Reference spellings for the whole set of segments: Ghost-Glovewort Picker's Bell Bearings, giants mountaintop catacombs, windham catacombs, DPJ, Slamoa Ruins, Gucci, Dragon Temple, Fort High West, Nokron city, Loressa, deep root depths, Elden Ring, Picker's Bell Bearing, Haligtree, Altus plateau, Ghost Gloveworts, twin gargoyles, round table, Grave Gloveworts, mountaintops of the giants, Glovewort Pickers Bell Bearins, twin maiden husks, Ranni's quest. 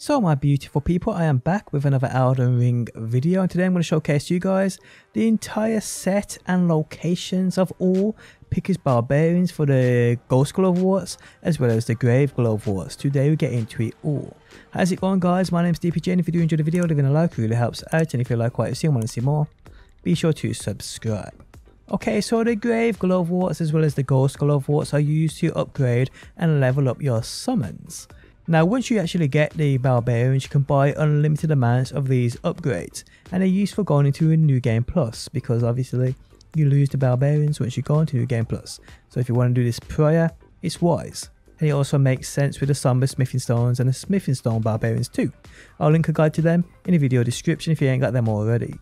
So my beautiful people, I am back with another Elden Ring video, and today I'm going to showcase you guys the entire set and locations of all Picker's Bell Bearings for the Ghost Gloveworts as well as the Grave Gloveworts. Today we get into it all. How's it going guys? My name's DPJ, and if you do enjoy the video, leaving a like really helps out, and if you like what you see and want to see more, be sure to subscribe. Okay, so the Grave Gloveworts as well as the Ghost Gloveworts are used to upgrade and level up your summons. Now once you actually get the bell bearings, you can buy unlimited amounts of these upgrades, and they're useful going into a New Game Plus, because obviously you lose the bell bearings once you go into New Game Plus. So if you want to do this prior, it's wise, and it also makes sense with the somber smithing stones and the smithing stone bell bearings too. I'll link a guide to them in the video description if you ain't got them already.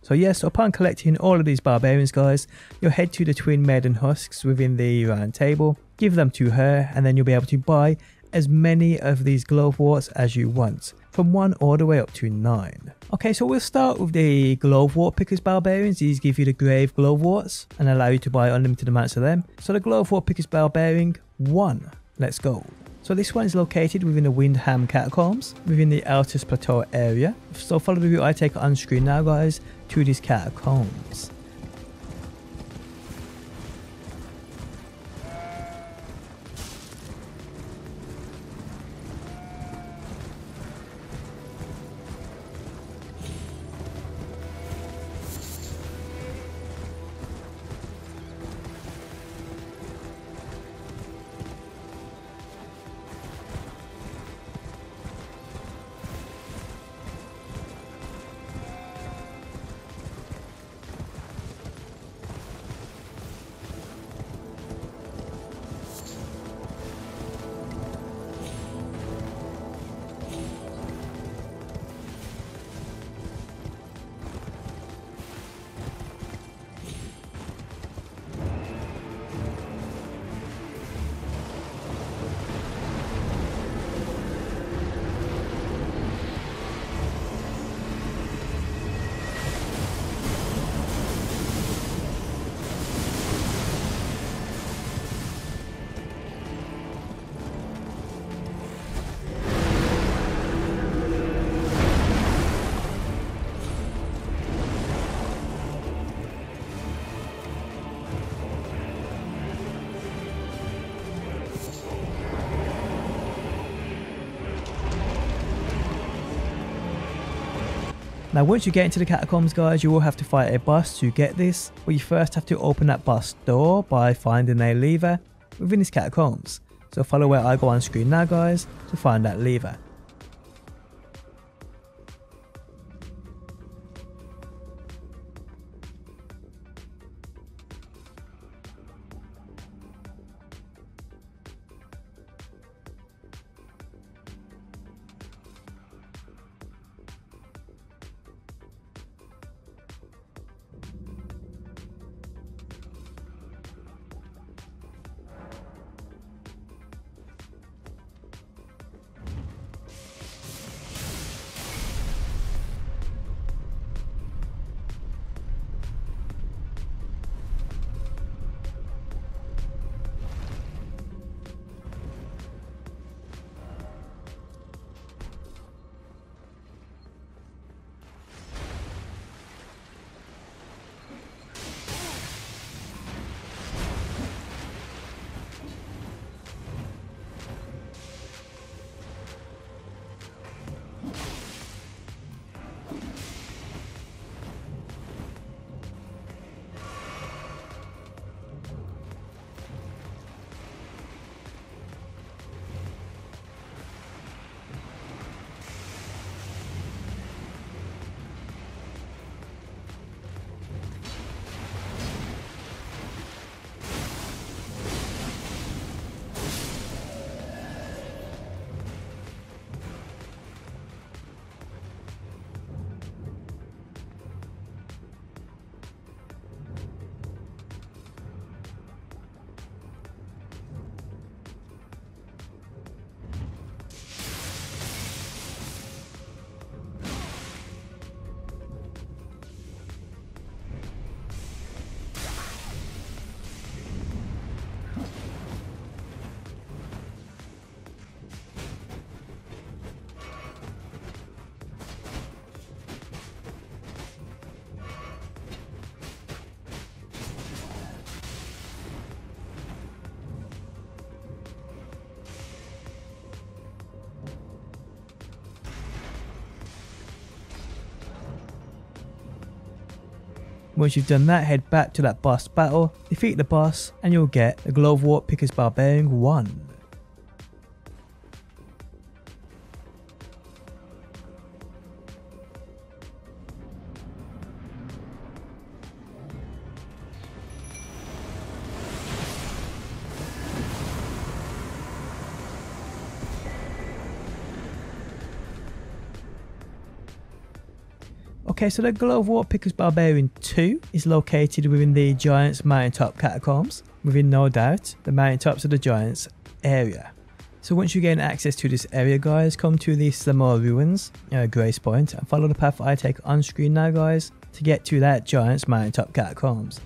So yes, upon collecting all of these bell bearings guys, you'll head to the twin maiden husks within the round table, give them to her, and then you'll be able to buy as many of these Gloveworts as you want, from 1 all the way up to 9. Okay, so we'll start with the Glovewort Picker's Bell Bearings. These give you the Grave Gloveworts and allow you to buy unlimited amounts of them. So the Glovewort Picker's Bell Bearing 1, let's go. So this one is located within the Windham Catacombs, within the Altus Plateau area. So follow the route I take on screen now guys, to these catacombs. Now once you get into the catacombs guys, you will have to fight a boss to get this, but you first have to open that boss door by finding a lever within these catacombs. So follow where I go on screen now guys to find that lever. Once you've done that, head back to that boss battle, defeat the boss, and you'll get the Glovewort Picker's Bell Bearing 1. Okay, so the Glovewort Picker's Bell Bearing 2 is located within the Giants Mountaintop Catacombs, within, no doubt, the Mountaintops of the Giants area. So once you gain access to this area, guys, come to the Slamoa Ruins, Grace Point, and follow the path I take on screen now, guys, to get to that Giants Mountaintop Catacombs.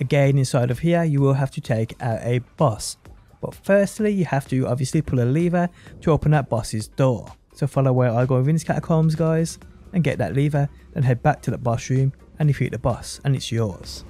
Again, inside of here, you will have to take out a boss. But firstly, you have to obviously pull a lever to open that boss's door. So follow where I go within these catacombs, guys, and get that lever, then head back to the boss room and defeat the boss, and it's yours.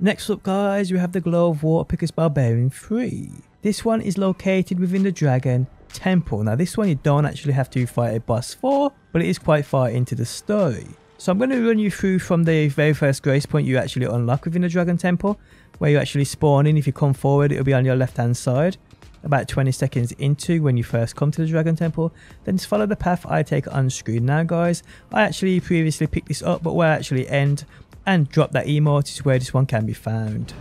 Next up guys, we have the Glovewort Picker's Bell Bearing 3. This one is located within the Dragon Temple. Now this one you don't actually have to fight a boss for, but it is quite far into the story. So I'm going to run you through from the very first grace point you actually unlock within the Dragon Temple, where you actually spawn in. If you come forward, it'll be on your left hand side, about 20 seconds into when you first come to the Dragon Temple. Then just follow the path I take on screen. Now guys, I actually previously picked this up, but where I actually end and drop that emote is where this one can be found.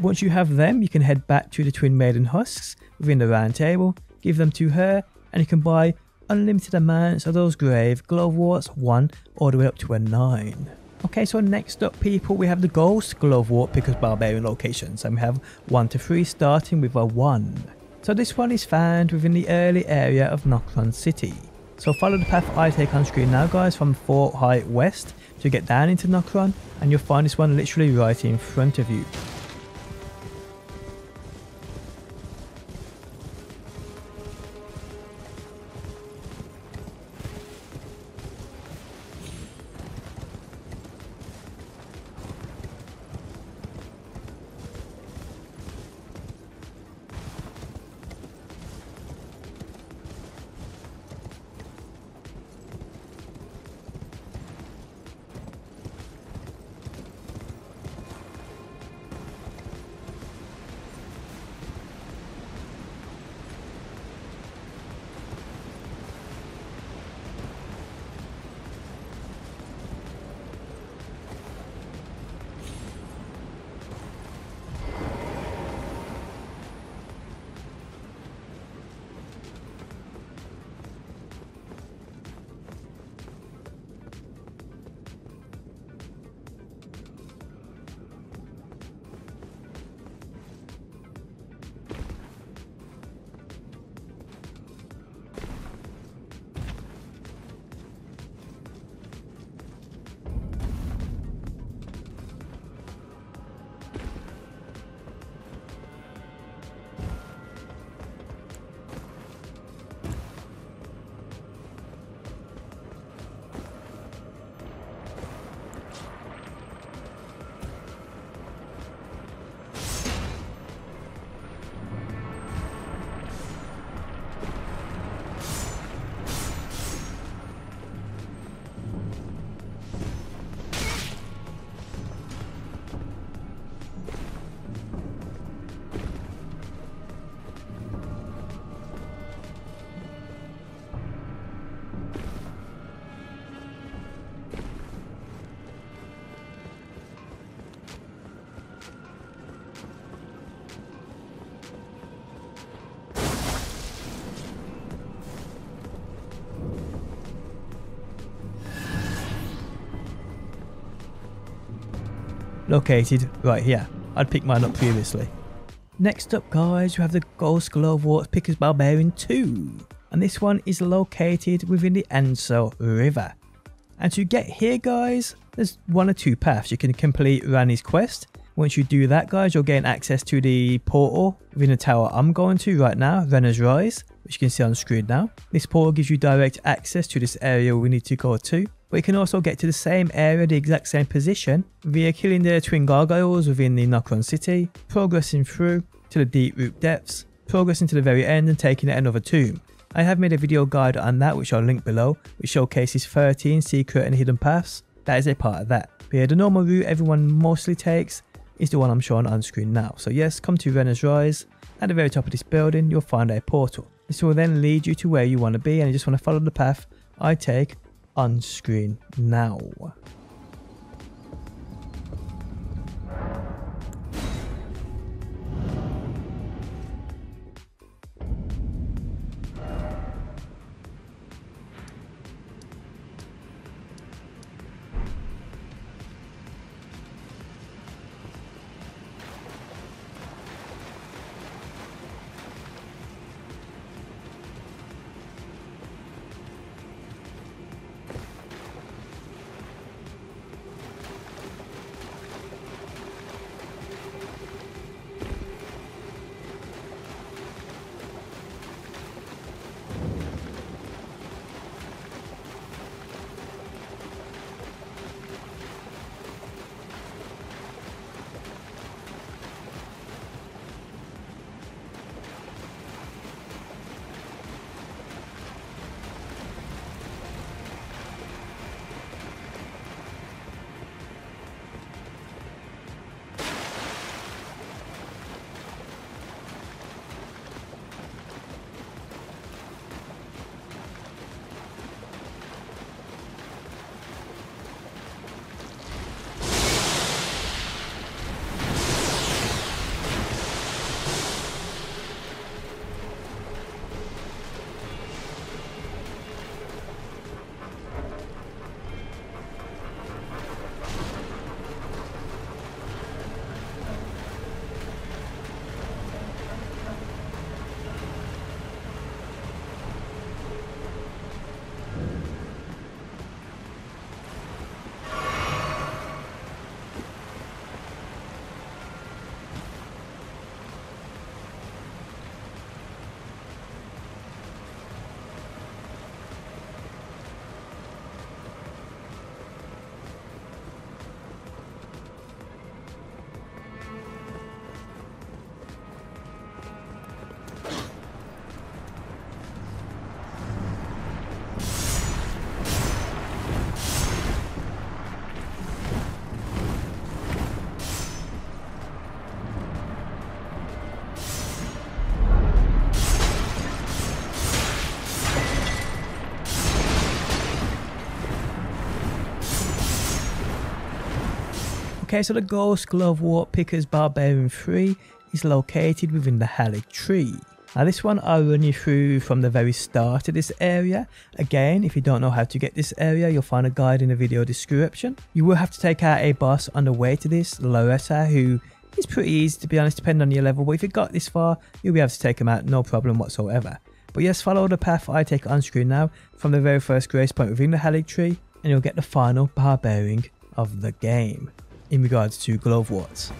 Once you have them, you can head back to the Twin Maiden Husks within the Round Table, give them to her, and you can buy unlimited amounts of those Grave Gloveworts 1 all the way up to a 9. Okay, so next up, people, we have the Ghost Glovewort Picker's Bell Bearing locations, and we have 1 to 3 starting with a 1. So this one is found within the early area of Nokron City. So follow the path I take on screen now, guys, from Fort High West to get down into Nokron, and you'll find this one literally right in front of you. Located right here. I'd picked mine up previously. Next up, guys, we have the Ghost Gloveworts Picker's Bell Bearing 2, and this one is located within the Ansel River. And to get here, guys, there's one or two paths. You can complete Ranni's quest. Once you do that, guys, you'll gain access to the portal within the tower I'm going to right now, Renna's Rise, which you can see on screen now. This portal gives you direct access to this area we need to go to. But you can also get to the same area, the exact same position, via killing the twin gargoyles within the Nokron city, progressing through to the deep root depths, progressing to the very end and taking another tomb. I have made a video guide on that, which I'll link below, which showcases 13 secret and hidden paths. That is a part of that. But yeah, the normal route everyone mostly takes is the one I'm showing on screen now. So yes, come to Renna's Rise. At the very top of this building, you'll find a portal. This will then lead you to where you want to be, and you just want to follow the path I take on screen now. Okay, so the Ghost Glovewort Picker's Bell Bearing 3 is located within the Haligtree. Now this one I'll run you through from the very start of this area. Again, if you don't know how to get this area, you'll find a guide in the video description. You will have to take out a boss on the way to this, Loressa, who is pretty easy to be honest, depending on your level, but if you got this far, you'll be able to take him out, no problem whatsoever. But yes, follow the path I take on screen now, from the very first grace point within the Haligtree, and you'll get the final bell bearing of the game, in regards to Gloveworts.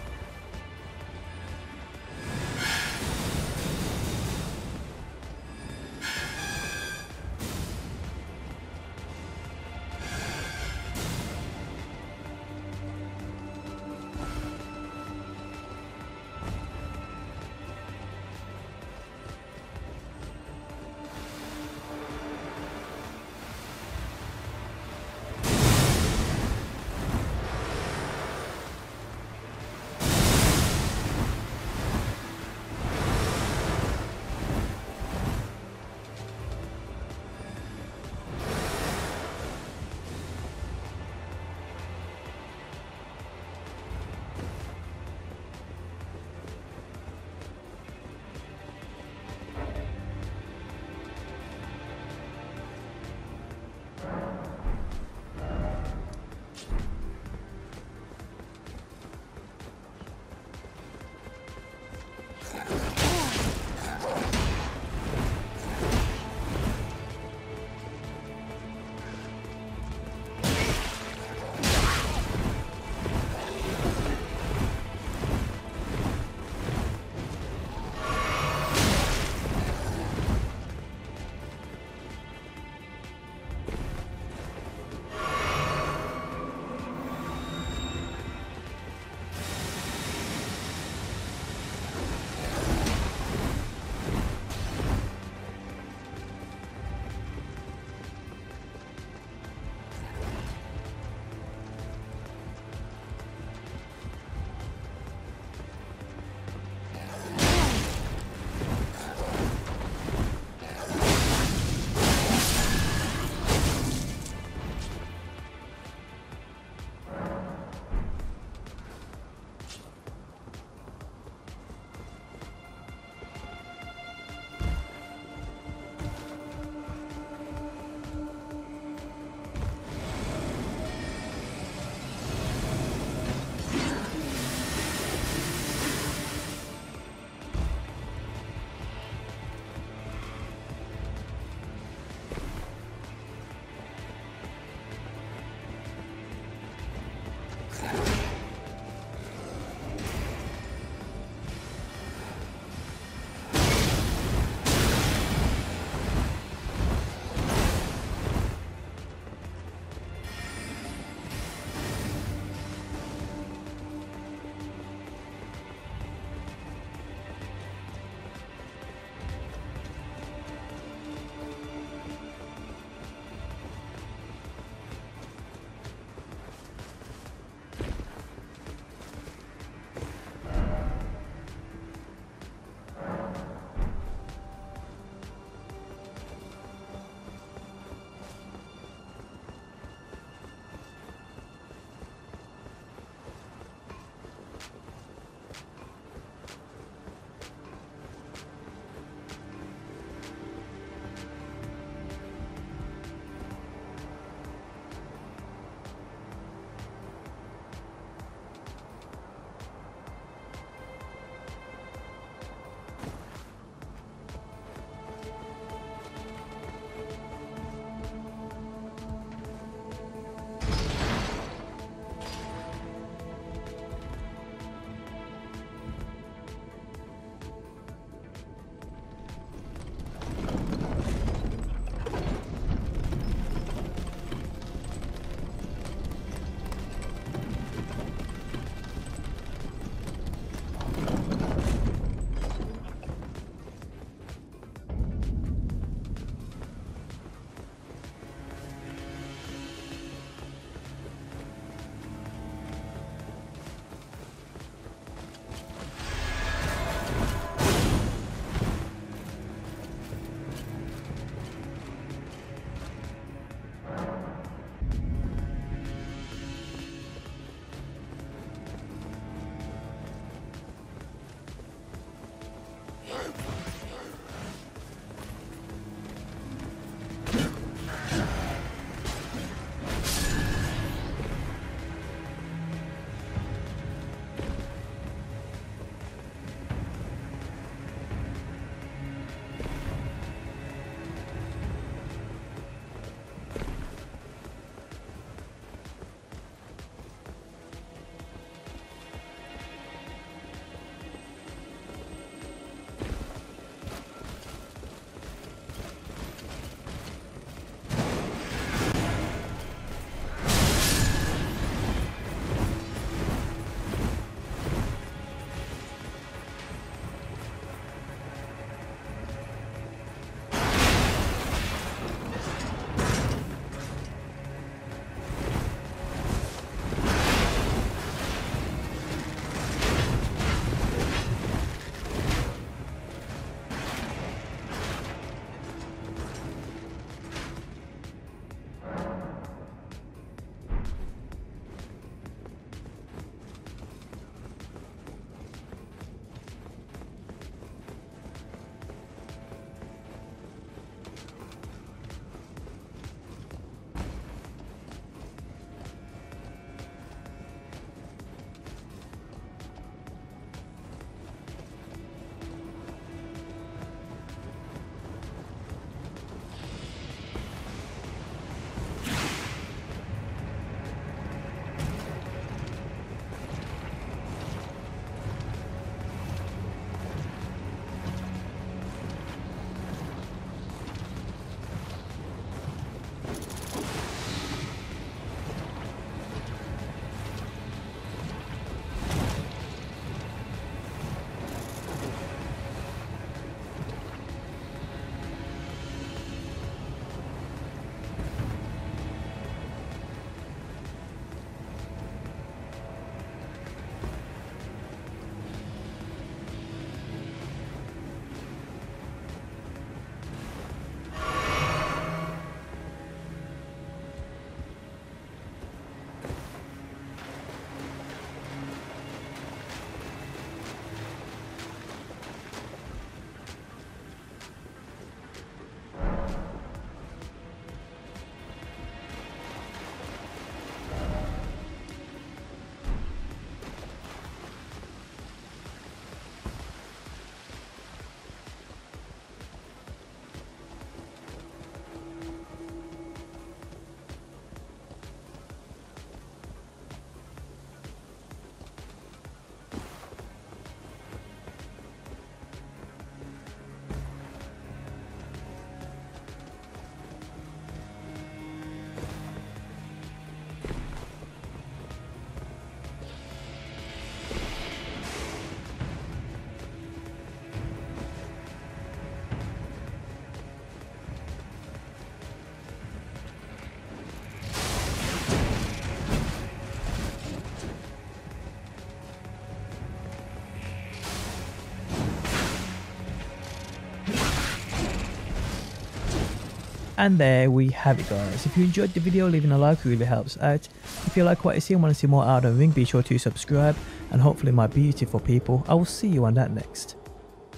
And there we have it, guys. If you enjoyed the video, leaving a like really helps out. If you like what you see and want to see more Elden Ring, be sure to subscribe. And hopefully, my beautiful people, I will see you on that next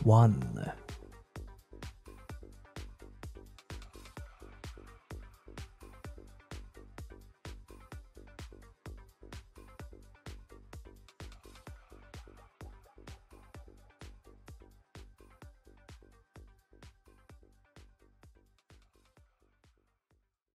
one.